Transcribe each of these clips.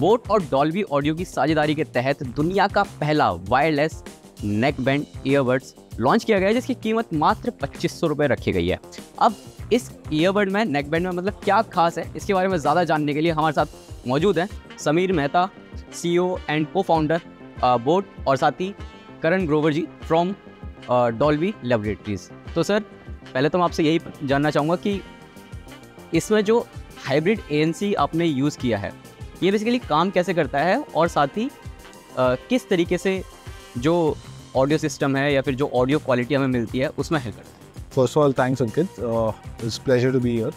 Boat और Dolby audio की साझेदारी के तहत दुनिया का पहला wireless neck band earbuds launch किया गया है, जिसकी कीमत मात्र 2500 रुपये रखी गई है। अब इस ईयरबड में, नेक बैंड में मतलब क्या खास है, इसके बारे में ज़्यादा जानने के लिए हमारे साथ मौजूद हैं समीर मेहता, CEO एंड को फाउंडर बोट, और साथ ही Karan Grover ji from Dolby laboratories. तो सर, पहले तो मैं आपसे यही जानना चाहूँगा कि इसमें जो हाइब्रिड ANC आपने यूज़ किया है, ये बेसिकली काम कैसे करता है, और साथ ही किस तरीके से जो ऑडियो सिस्टम है या फिर जो ऑडियो क्वालिटी हमें मिलती है उसमें हेल्प करता है। First of all thanks Ankit, it's pleasure to be here.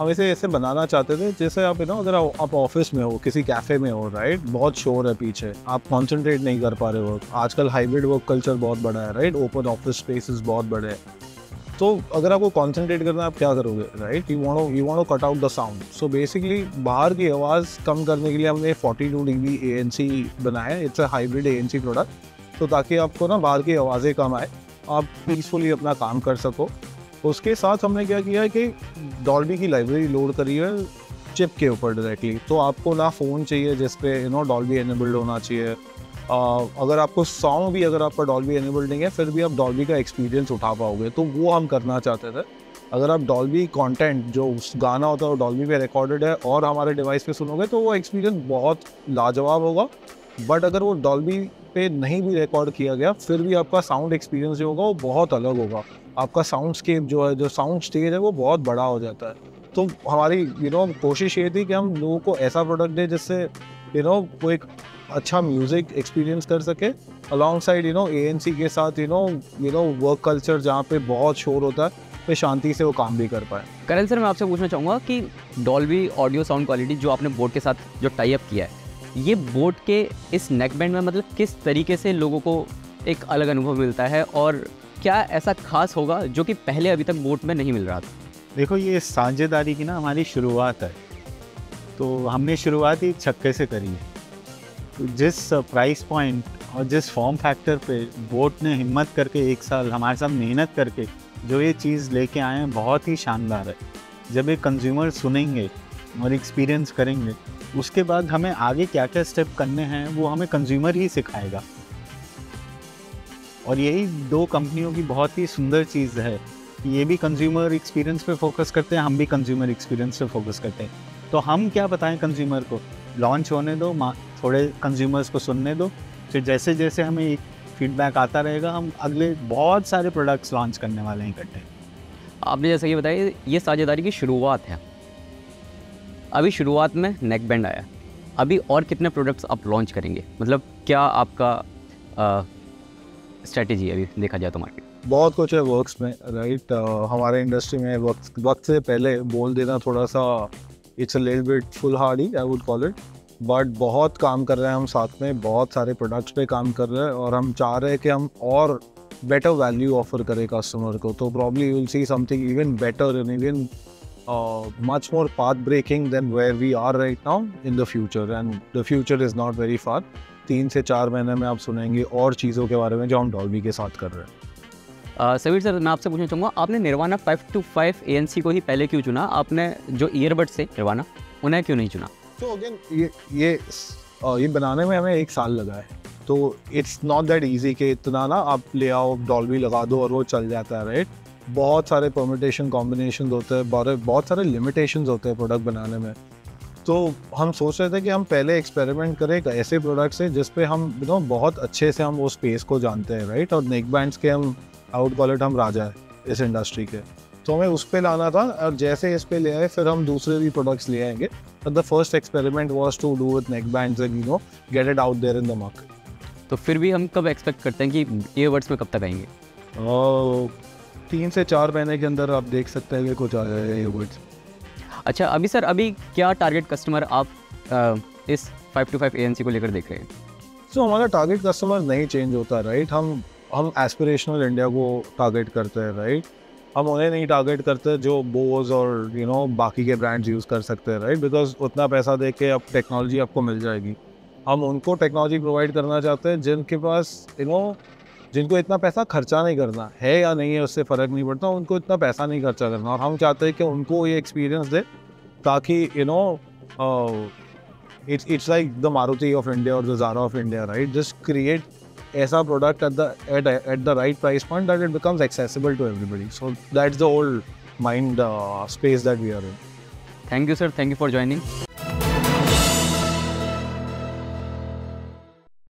हम इसे ऐसे बनाना चाहते थे जैसे आप अगर आप ऑफिस में हो, किसी कैफ़े में हो, राइट, बहुत शोर है पीछे, आप कंसंट्रेट नहीं कर पा रहे हो। आजकल हाइब्रिड वर्क कल्चर बहुत बड़ा है, राइट, ओपन ऑफिस स्पेसेस बहुत बड़े हैं। तो अगर आपको कंसंट्रेट करना है, आप क्या करोगे, right, you want to cut out the sound. So basically बाहर की आवाज़ कम करने के लिए हमने 42 dB ANC बनाया। It's a hybrid ANC product, तो ताकि आपको बाहर की आवाज़ें कम आए, आप पीसफुली अपना काम कर सको। उसके साथ हमने क्या किया है कि डॉल्बी की लाइब्रेरी लोड करी है चिप के ऊपर डायरेक्टली। तो आपको ना फ़ोन चाहिए जिसपे डॉल्बी एनेबल्ड होना चाहिए, अगर आपको साउंड भी अगर आपका डॉल्बी एनेबल्ड नहीं है फिर भी आप डॉल्बी का एक्सपीरियंस उठा पाओगे। तो वो हम करना चाहते थे। अगर आप डॉल्बी कंटेंट जो उस गाना होता है वो डॉल्बी पे रिकॉर्डेड है और हमारे डिवाइस पे सुनोगे तो वो एक्सपीरियंस बहुत लाजवाब होगा। बट अगर वो डॉल्बी पे नहीं भी रिकॉर्ड किया गया फिर भी आपका साउंड एक्सपीरियंस जो होगा वो बहुत अलग होगा। आपका साउंडस्केप जो है, जो साउंड स्टेज है, वो बहुत बड़ा हो जाता है। तो हमारी कोशिश ये थी कि हम लोगों को ऐसा प्रोडक्ट दें जिससे वो एक अच्छा म्यूज़िक एक्सपीरियंस कर सके अलॉन्ग साइड ANC के साथ वर्क कल्चर जहाँ पे बहुत शोर होता है, पे शांति से वो काम भी कर पाए। करण सर, मैं आपसे पूछना चाहूँगा कि डॉल्बी ऑडियो साउंड क्वालिटी जो आपने बोट के साथ जो टाई अप किया है, ये बोट के इस नेक बैंड में मतलब किस तरीके से लोगों को एक अलग अनुभव मिलता है, और क्या ऐसा खास होगा जो कि पहले अभी तक बोट में नहीं मिल रहा था? देखो, ये साझेदारी की हमारी शुरुआत है, तो हमने शुरुआत ही छक्के से करी है। तो जिस प्राइस पॉइंट और जिस फॉर्म फैक्टर पे बोट ने हिम्मत करके एक साल हमारे साथ मेहनत करके जो ये चीज़ लेके आए हैं, बहुत ही शानदार है। जब ये कंज्यूमर सुनेंगे और एक्सपीरियंस करेंगे, उसके बाद हमें आगे क्या क्या स्टेप करने हैं वो हमें कंज्यूमर ही सिखाएगा। और यही दो कंपनियों की बहुत ही सुंदर चीज़ है कि ये भी कंज्यूमर एक्सपीरियंस पे फोकस करते हैं, हम भी कंज्यूमर एक्सपीरियंस पे फोकस करते हैं। तो हम क्या बताएं कंज्यूमर को, लॉन्च होने दो, थोड़े कंज्यूमर्स को सुनने दो, फिर जैसे जैसे हमें एक फीडबैक आता रहेगा हम अगले बहुत सारे प्रोडक्ट्स लॉन्च करने वाले हैं इकट्ठे। आपने जैसा कि बताया, ये साझेदारी की शुरुआत है। अभी शुरुआत में नेक बैंड आया, अभी और कितने प्रोडक्ट्स आप लॉन्च करेंगे? मतलब क्या आपका स्ट्रेटेजी अभी देखा जाए तो मार्केट बहुत कुछ है वर्क्स में, राइट। हमारे इंडस्ट्री में वक्त से पहले बोल देना थोड़ा सा it's a little bit full Hardy, I would call it. But बहुत काम कर रहे हैं हम, साथ में बहुत सारे प्रोडक्ट्स पे काम कर रहे हैं, और हम चाह रहे हैं कि हम और बेटर वैल्यू ऑफर करें कस्टमर को। तो probably you will see something even better and even much more path breaking than where we are right now in the future, and the future is not very far. 3 से 4 महीने में आप सुनेंगे और चीज़ों के बारे में जो हम डॉल्बी के साथ कर रहे हैं। समीर सर, मैं आपसे पूछना चाहूँगा, आपने निर्वाना 525 ANC को ही पहले क्यों चुना? आपने जो ईयरबड्स थे निर्वाना, उन्हें क्यों नहीं चुना? तो अगेन ये बनाने में हमें 1 साल लगा है। तो इट्स नॉट दैट ईजी कि इतना आप ले आओ, डॉल्बी लगा दो और वो चल जाता है, राइट। बहुत सारे परम्यूटेशन कॉम्बिनेशन होते हैं, बहुत सारे लिमिटेशन होते हैं प्रोडक्ट बनाने में। तो हम सोच रहे थे कि हम पहले एक्सपेरिमेंट करें एक ऐसे प्रोडक्ट से जिस पे हम बहुत अच्छे से हम वो स्पेस को जानते हैं, राइट। और नेक बैंड्स के हम आउट कॉलर हम राजा है इस इंडस्ट्री के, तो हमें उस पे लाना था। और जैसे इस पे ले आए फिर हम दूसरे भी प्रोडक्ट्स ले आएंगे। The first experiment was to do with neck bands and get it out there in the market. तो फिर भी हम कब एक्सपेक्ट करते हैं कि ईयरबड्स में कब तक आएंगे? 3 से 4 महीने के अंदर आप देख सकते हैं कि कुछ आ जाएगा ईयरबड्स। अच्छा, अभी सर, अभी क्या टारगेट कस्टमर आप इस 525 ANC को लेकर देख रहे हैं? सो हमारा टारगेट कस्टमर नहीं चेंज होता, राइट। हम एस्पिरेशनल इंडिया को टारगेट करते हैं, राइट। हम उन्हें नहीं टारगेट करते जो बोज और बाकी के ब्रांड्स यूज़ कर सकते हैं, राइट, बिकॉज उतना पैसा दे के अब टेक्नोलॉजी आपको मिल जाएगी। हम उनको टेक्नोलॉजी प्रोवाइड करना चाहते हैं जिनके पास जिनको इतना पैसा खर्चा नहीं करना है, या नहीं है उससे फ़र्क नहीं पड़ता, उनको इतना पैसा नहीं खर्चा करना। और हम चाहते हैं कि उनको ये एक्सपीरियंस दे ताकि It's like the Maruti of India or the Zara of India, right? Just create aisa product at the right price point that it becomes accessible to everybody. So that's the whole mind space that we are in. Thank you, sir. Thank you for joining.